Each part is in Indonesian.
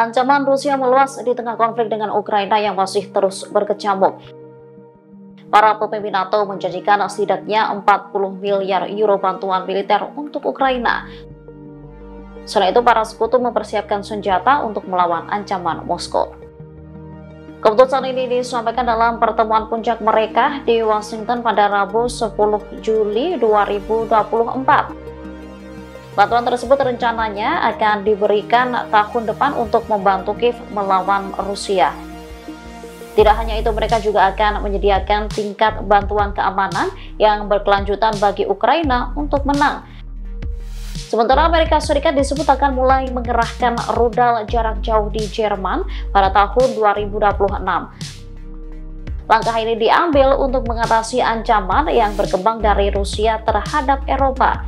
Ancaman Rusia meluas di tengah konflik dengan Ukraina yang masih terus berkecamuk. Para pemimpin NATO menjanjikan setidaknya 40 miliar euro bantuan militer untuk Ukraina. Selain itu, para sekutu mempersiapkan senjata untuk melawan ancaman Moskow. Keputusan ini disampaikan dalam pertemuan puncak mereka di Washington pada Rabu 10 Juli 2024. Bantuan tersebut rencananya akan diberikan tahun depan untuk membantu Kiev melawan Rusia. Tidak hanya itu, mereka juga akan menyediakan tingkat bantuan keamanan yang berkelanjutan bagi Ukraina untuk menang. Sementara Amerika Serikat disebut akan mulai mengerahkan rudal jarak jauh di Jerman pada tahun 2026. Langkah ini diambil untuk mengatasi ancaman yang berkembang dari Rusia terhadap Eropa.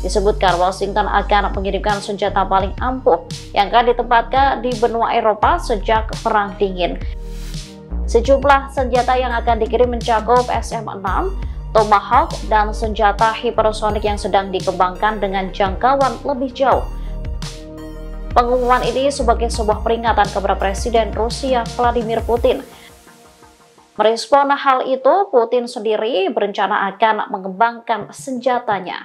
Disebutkan Washington akan mengirimkan senjata paling ampuh yang akan ditempatkan di benua Eropa sejak Perang Dingin. Sejumlah senjata yang akan dikirim mencakup SM-6, Tomahawk, dan senjata hipersonik yang sedang dikembangkan dengan jangkauan lebih jauh. Pengumuman ini sebagai sebuah peringatan kepada Presiden Rusia Vladimir Putin. Merespon hal itu, Putin sendiri berencana akan mengembangkan senjatanya.